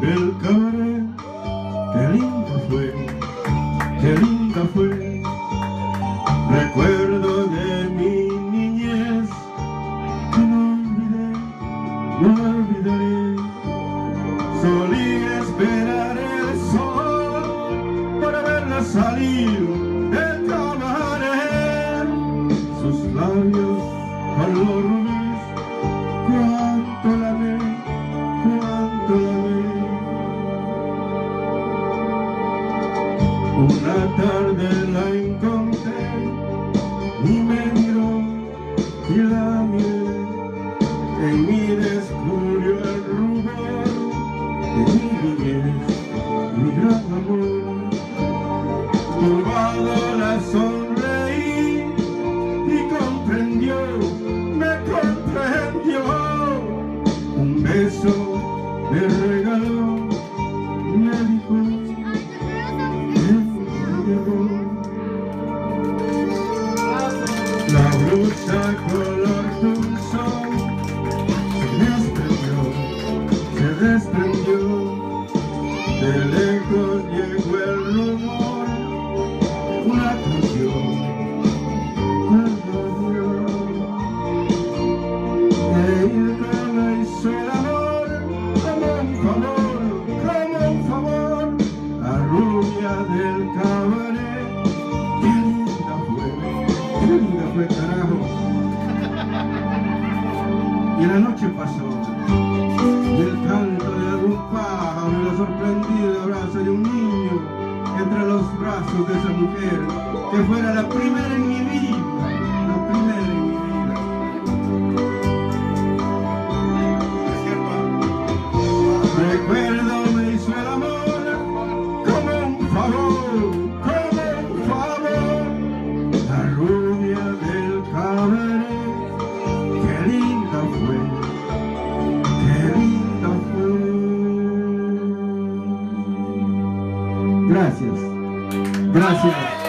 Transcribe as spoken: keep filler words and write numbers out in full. del cabaret. Qué linda fue, qué linda fue, recuerdo de mi niñez que no olvidé, no olvidaré. Solía esperar el sol para verla salir del cabaret. Sus labios color rubíes, cuánto la amé, cuánto la amé. Una tarde la encontré y me miró y la miré. En mí descubrió el rubor de mi niñez, mi gran amor. Turbado la sonreí y comprendió, me comprendió. Un beso me regaló, me dijo. La blusa color dulzón se desprendió, se desprendió. De lejos llegó el rumor, una canción, una canción. El calor hizo el amor como un favor, como un favor. La rubia del cabaret, qué linda fue, qué linda fue, carajo. Y la noche pasó, y el canto de un pájaro y la sorprendida abrazo de un niño entre los brazos de esa mujer que fuera la primera en mi vida, la primera en mi vida. Recuerdo me hizo el amor como un favor, como un favor. La rubia del cabaret, qué linda fue, qué linda fue. Gracias, gracias.